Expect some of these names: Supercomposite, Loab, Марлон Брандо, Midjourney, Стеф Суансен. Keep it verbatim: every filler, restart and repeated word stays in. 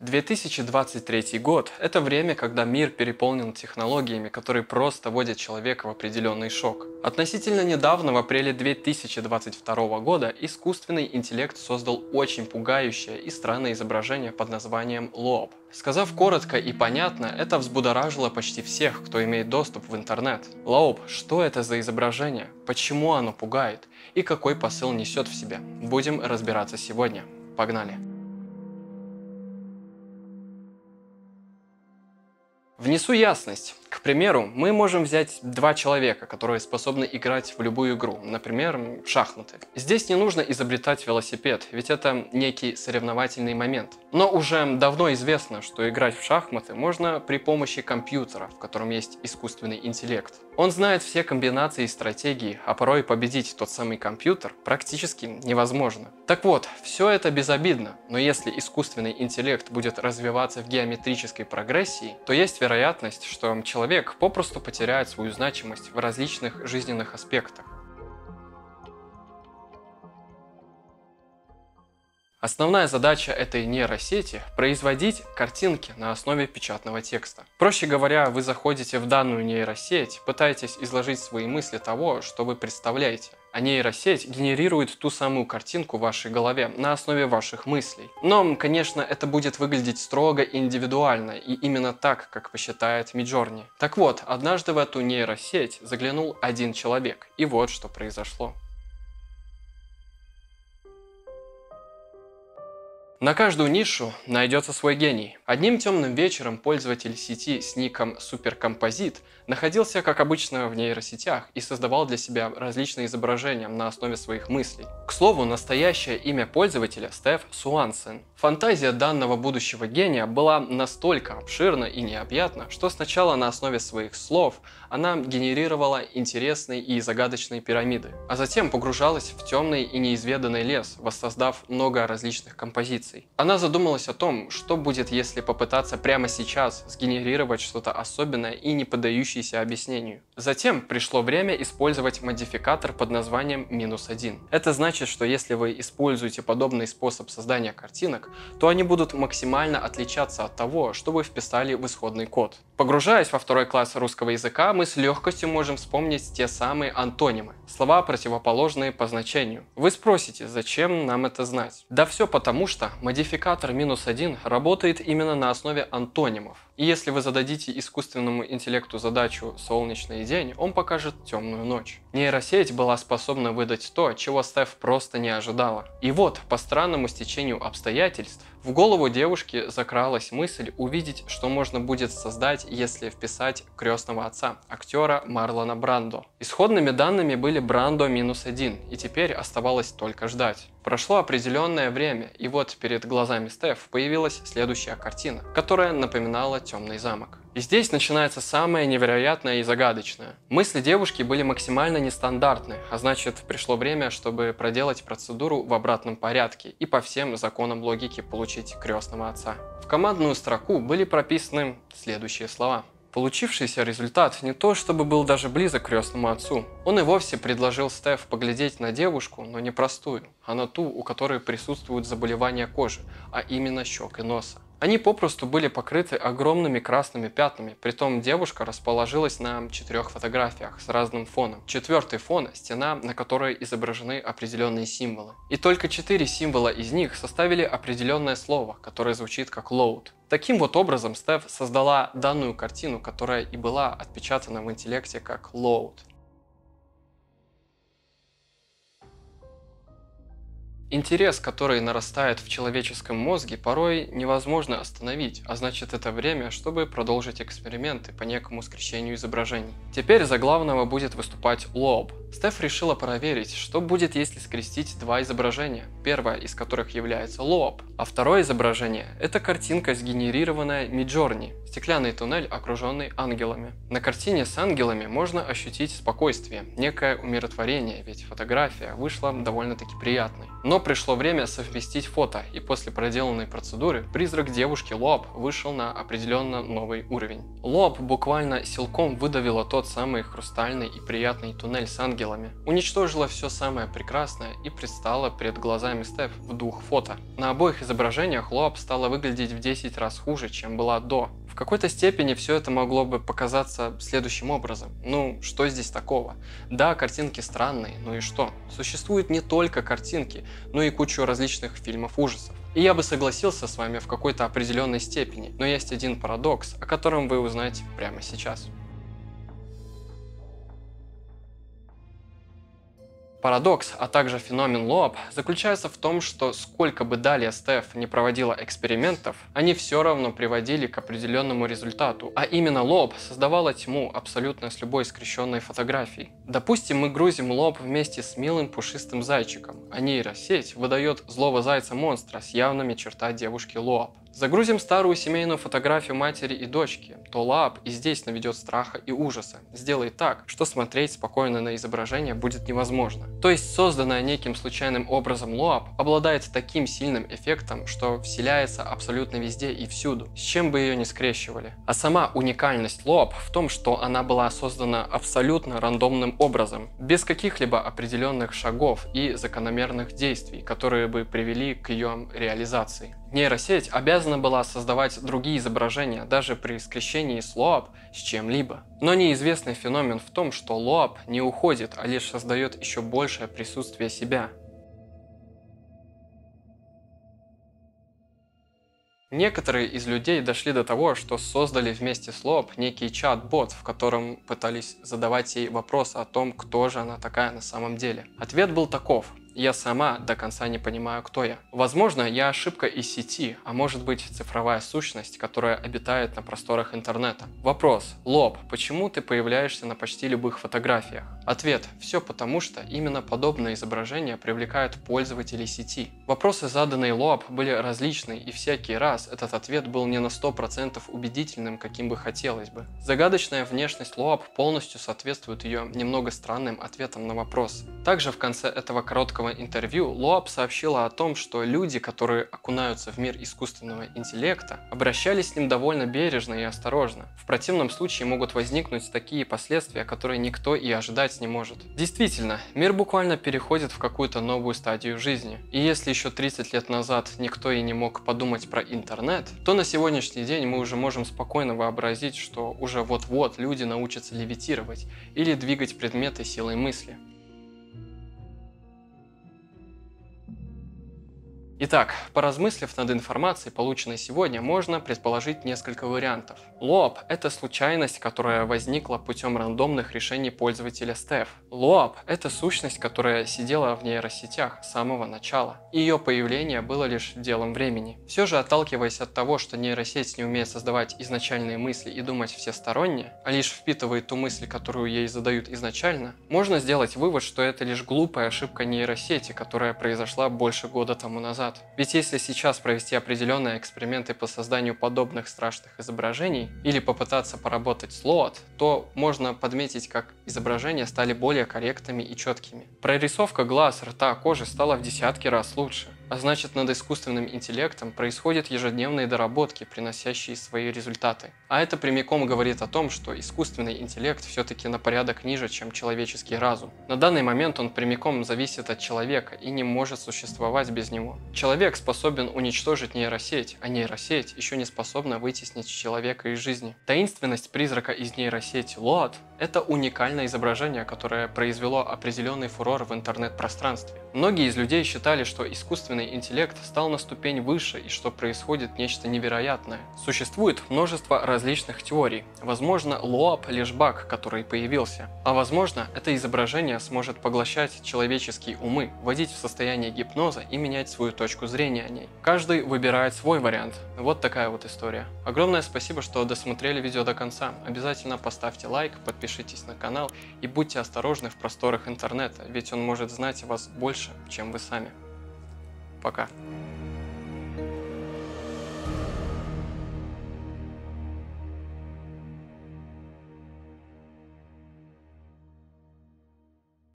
две тысячи двадцать третий год – это время, когда мир переполнен технологиями, которые просто вводят человека в определенный шок. Относительно недавно, в апреле две тысячи двадцать второго года, искусственный интеллект создал очень пугающее и странное изображение под названием Loab. Сказав коротко и понятно, это взбудоражило почти всех, кто имеет доступ в интернет. Loab – что это за изображение? Почему оно пугает? И какой посыл несет в себе? Будем разбираться сегодня. Погнали! Внесу ясность. К примеру, мы можем взять два человека, которые способны играть в любую игру, например, шахматы. Здесь не нужно изобретать велосипед, ведь это некий соревновательный момент. Но уже давно известно, что играть в шахматы можно при помощи компьютера, в котором есть искусственный интеллект. Он знает все комбинации и стратегии, а порой победить тот самый компьютер практически невозможно. Так вот, все это безобидно, но если искусственный интеллект будет развиваться в геометрической прогрессии, то есть вероятность, что человек попросту потеряет свою значимость в различных жизненных аспектах. Основная задача этой нейросети – производить картинки на основе печатного текста. Проще говоря, вы заходите в данную нейросеть, пытаетесь изложить свои мысли того, что вы представляете. А нейросеть генерирует ту самую картинку в вашей голове на основе ваших мыслей. Но, конечно, это будет выглядеть строго и индивидуально, и именно так, как посчитает Midjourney. Так вот, однажды в эту нейросеть заглянул один человек, и вот что произошло. На каждую нишу найдется свой гений. Одним темным вечером пользователь сети с ником Supercomposite находился, как обычно, в нейросетях и создавал для себя различные изображения на основе своих мыслей. К слову, настоящее имя пользователя – Стеф Суансен. Фантазия данного будущего гения была настолько обширна и необъятна, что сначала на основе своих слов она генерировала интересные и загадочные пирамиды, а затем погружалась в темный и неизведанный лес, воссоздав много различных композиций. Она задумалась о том, что будет, если попытаться прямо сейчас сгенерировать что-то особенное и не поддающееся объяснению. Затем пришло время использовать модификатор под названием минус один. Это значит, что если вы используете подобный способ создания картинок, то они будут максимально отличаться от того, что вы вписали в исходный код. Погружаясь во второй класс русского языка, мы с легкостью можем вспомнить те самые антонимы, слова, противоположные по значению. Вы спросите, зачем нам это знать? Да все потому, что модификатор минус один работает именно на основе антонимов. И если вы зададите искусственному интеллекту задачу «солнечный день», он покажет «темную ночь». Нейросеть была способна выдать то, чего Стеф просто не ожидала. И вот, по странному стечению обстоятельств, в голову девушки закралась мысль увидеть, что можно будет создать, если вписать крестного отца, актера Марлона Брандо. Исходными данными были Брандо минус один, и теперь оставалось только ждать. Прошло определенное время, и вот перед глазами Стеф появилась следующая картина, которая напоминала темный замок. И здесь начинается самое невероятное и загадочное. Мысли девушки были максимально нестандартны, а значит, пришло время, чтобы проделать процедуру в обратном порядке и по всем законам логики получить крестного отца. В командную строку были прописаны следующие слова. Получившийся результат не то чтобы был даже близок к крестному отцу. Он и вовсе предложил Стеф поглядеть на девушку, но не простую, а на ту, у которой присутствуют заболевания кожи, а именно щек и носа. Они попросту были покрыты огромными красными пятнами, притом девушка расположилась на четырех фотографиях с разным фоном. Четвертый фон – стена, на которой изображены определенные символы. И только четыре символа из них составили определенное слово, которое звучит как «load». Таким вот образом Стеф создала данную картину, которая и была отпечатана в интеллекте как «load». Интерес, который нарастает в человеческом мозге, порой невозможно остановить, а значит, это время, чтобы продолжить эксперименты по некому скрещению изображений. Теперь за главного будет выступать Loab. Стеф решила проверить, что будет, если скрестить два изображения, первое из которых является Loab, а второе изображение – это картинка, сгенерированная Midjourney. Стеклянный туннель, окруженный ангелами. На картине с ангелами можно ощутить спокойствие, некое умиротворение, ведь фотография вышла довольно-таки приятной. Но Но пришло время совместить фото, и после проделанной процедуры призрак девушки Loab вышел на определенно новый уровень. Loab буквально силком выдавила тот самый хрустальный и приятный туннель с ангелами, уничтожила все самое прекрасное и предстала перед глазами Стеф в двух фото. На обоих изображениях Loab стала выглядеть в десять раз хуже, чем была до. В какой-то степени все это могло бы показаться следующим образом. Ну, что здесь такого? Да, картинки странные, ну и что? Существуют не только картинки, но и кучу различных фильмов ужасов. И я бы согласился с вами в какой-то определенной степени, но есть один парадокс, о котором вы узнаете прямо сейчас. Парадокс, а также феномен Loab заключается в том, что сколько бы далее Стеф не проводила экспериментов, они все равно приводили к определенному результату, а именно Loab создавала тьму абсолютно с любой скрещенной фотографией. Допустим, мы грузим Loab вместе с милым пушистым зайчиком, а нейросеть выдает злого зайца-монстра с явными чертами девушки Loab. Загрузим старую семейную фотографию матери и дочки, то Loab и здесь наведет страха и ужаса, сделает так, что смотреть спокойно на изображение будет невозможно. То есть созданная неким случайным образом Loab обладает таким сильным эффектом, что вселяется абсолютно везде и всюду, с чем бы ее ни скрещивали. А сама уникальность Loab в том, что она была создана абсолютно рандомным образом, без каких-либо определенных шагов и закономерных действий, которые бы привели к ее реализации. Нейросеть обязана была создавать другие изображения, даже при скрещении с Loab с чем-либо. Но неизвестный феномен в том, что Loab не уходит, а лишь создает еще большее присутствие себя. Некоторые из людей дошли до того, что создали вместе с Loab некий чат-бот, в котором пытались задавать ей вопрос о том, кто же она такая на самом деле. Ответ был таков: я сама до конца не понимаю, кто я. Возможно, я ошибка из сети, а может быть цифровая сущность, которая обитает на просторах интернета. Вопрос: Loab, почему ты появляешься на почти любых фотографиях? Ответ: все потому, что именно подобные изображения привлекают пользователей сети. Вопросы, заданные Loab, были различны, и всякий раз этот ответ был не на сто процентов убедительным, каким бы хотелось бы. Загадочная внешность Loab полностью соответствует ее немного странным ответам на вопрос. Также в конце этого короткого интервью Loab сообщила о том, что люди, которые окунаются в мир искусственного интеллекта, обращались с ним довольно бережно и осторожно. В противном случае могут возникнуть такие последствия, которые никто и ожидать не может. Действительно, мир буквально переходит в какую-то новую стадию жизни. И если еще тридцать лет назад никто и не мог подумать про интернет, то на сегодняшний день мы уже можем спокойно вообразить, что уже вот-вот люди научатся левитировать или двигать предметы силой мысли. Итак, поразмыслив над информацией, полученной сегодня, можно предположить несколько вариантов. Loab — это случайность, которая возникла путем рандомных решений пользователя Стеф. Loab — это сущность, которая сидела в нейросетях с самого начала. Ее появление было лишь делом времени. Все же, отталкиваясь от того, что нейросеть не умеет создавать изначальные мысли и думать всесторонне, а лишь впитывает ту мысль, которую ей задают изначально, можно сделать вывод, что это лишь глупая ошибка нейросети, которая произошла больше года тому назад. Ведь если сейчас провести определенные эксперименты по созданию подобных страшных изображений или попытаться поработать с Loab, то можно подметить, как изображения стали более корректными и четкими. Прорисовка глаз, рта, кожи стала в десятки раз лучше. А значит, над искусственным интеллектом происходят ежедневные доработки, приносящие свои результаты. А это прямиком говорит о том, что искусственный интеллект все-таки на порядок ниже, чем человеческий разум. На данный момент он прямиком зависит от человека и не может существовать без него. Человек способен уничтожить нейросеть, а нейросеть еще не способна вытеснить человека из жизни. Таинственность призрака из нейросети Loab — это уникальное изображение, которое произвело определенный фурор в интернет-пространстве. Многие из людей считали, что искусственный интеллект стал на ступень выше и что происходит нечто невероятное. Существует множество различных теорий. Возможно, Loab — лишь баг, который появился. А возможно, это изображение сможет поглощать человеческие умы, вводить в состояние гипноза и менять свою точку зрения о ней. Каждый выбирает свой вариант. Вот такая вот история. Огромное спасибо, что досмотрели видео до конца. Обязательно поставьте лайк, подпишитесь. Подпишитесь на канал и будьте осторожны в просторах интернета, ведь он может знать о вас больше, чем вы сами. Пока.